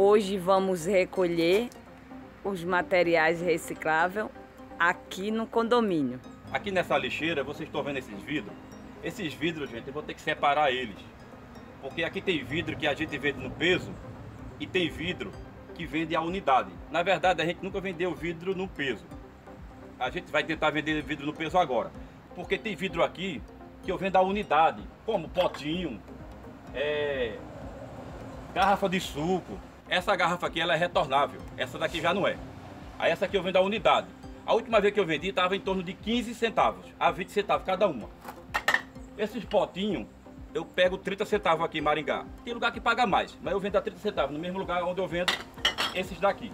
Hoje vamos recolher os materiais recicláveis aqui no condomínio. Aqui nessa lixeira, vocês estão vendo esses vidros? Esses vidros, gente, eu vou ter que separar eles. Porque aqui tem vidro que a gente vende no peso e tem vidro que vende a unidade. Na verdade, a gente nunca vendeu vidro no peso. A gente vai tentar vender vidro no peso agora. Porque tem vidro aqui que eu vendo a unidade, como potinho, garrafa de suco. Essa garrafa aqui ela é retornável, essa daqui já não é. Aí essa aqui eu vendo a unidade. A última vez que eu vendi estava em torno de 15 centavos a 20 centavos cada uma. Esses potinhos eu pego 30 centavos aqui em Maringá. Tem lugar que paga mais, mas eu vendo a 30 centavos no mesmo lugar onde eu vendo esses daqui.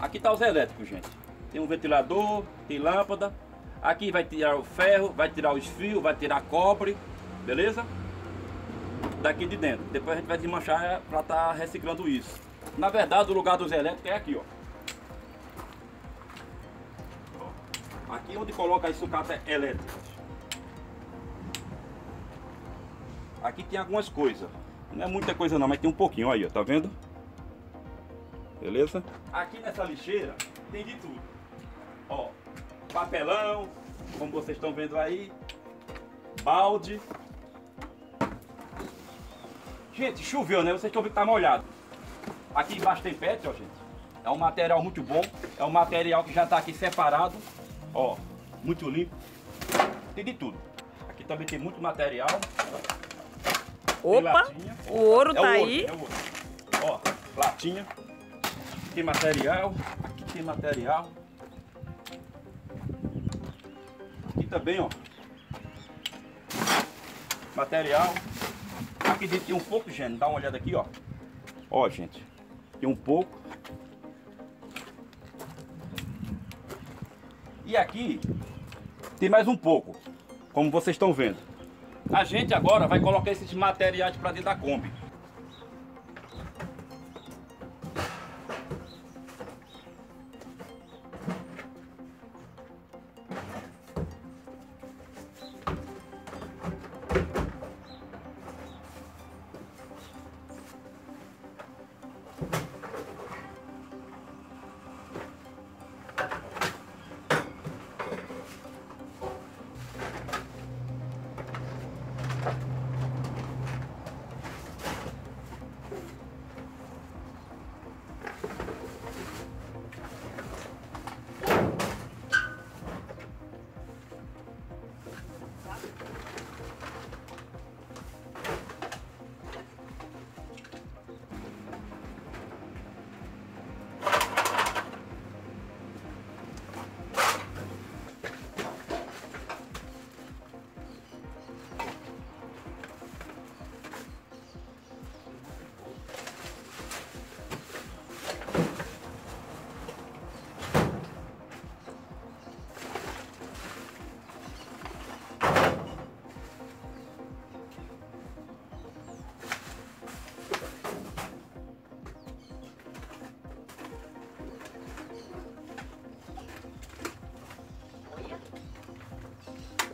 Aqui tá os elétricos, gente. Tem um ventilador, tem lâmpada. Aqui vai tirar o ferro, vai tirar os fios, vai tirar cobre, beleza? Daqui de dentro. Depois a gente vai desmanchar para estar reciclando isso. Na verdade, o lugar dos elétricos é aqui, ó. Aqui é onde coloca as sucatas elétricas. Aqui tem algumas coisas. Não é muita coisa não, mas tem um pouquinho aí, ó. Tá vendo? Beleza? Aqui nessa lixeira tem de tudo. Ó, papelão, como vocês estão vendo aí, balde. Gente, choveu, né? Vocês estão vendo que tá molhado. Aqui embaixo tem pet, ó, gente. É um material muito bom. É um material que já tá aqui separado. Ó, muito limpo. Tem de tudo. Aqui também tem muito material. Opa, o ouro tá aí. É o ouro. Ó, latinha. Aqui tem material. Aqui tem material. Aqui também, ó. Material. Aqui dentro tem um pouco, gente. Dá uma olhada aqui, ó. Ó, gente. Tem um pouco. E aqui tem mais um pouco. Como vocês estão vendo. A gente agora vai colocar esses materiais para dentro da Kombi.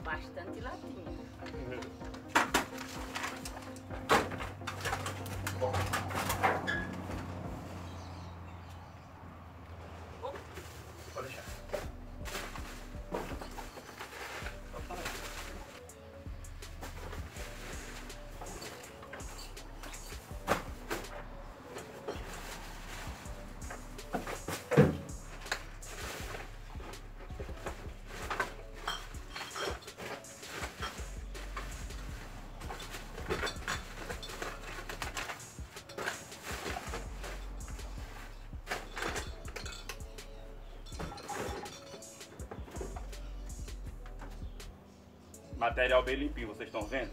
Bastante latinha. Pode deixar. Material bem limpinho, vocês estão vendo?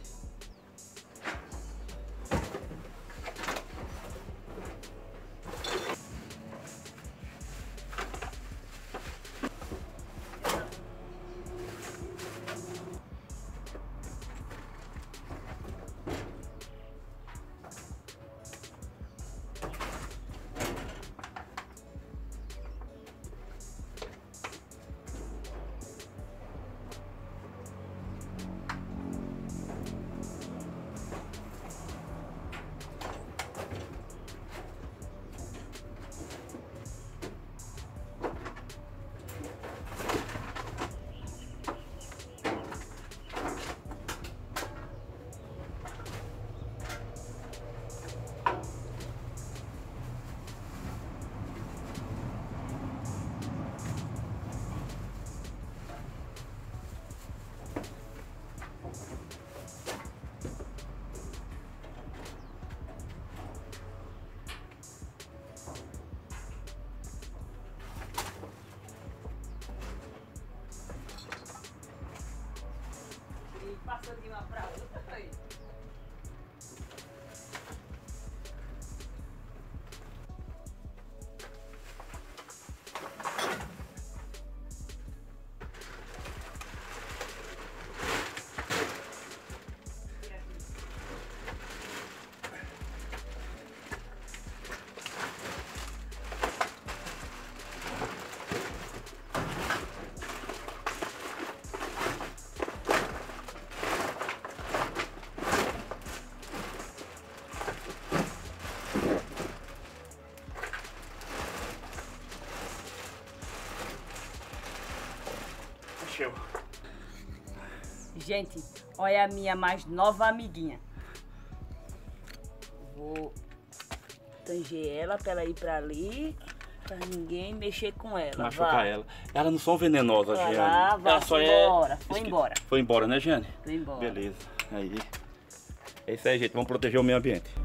Gente, olha a minha mais nova amiguinha. Vou tanger ela pra ela ir pra ali, pra ninguém mexer com ela. Machucar ela. Elas não são venenosas, Geane. Ela só é... Foi embora, né, Geane? Foi embora. Beleza. Aí. É isso aí, gente. Vamos proteger o meio ambiente.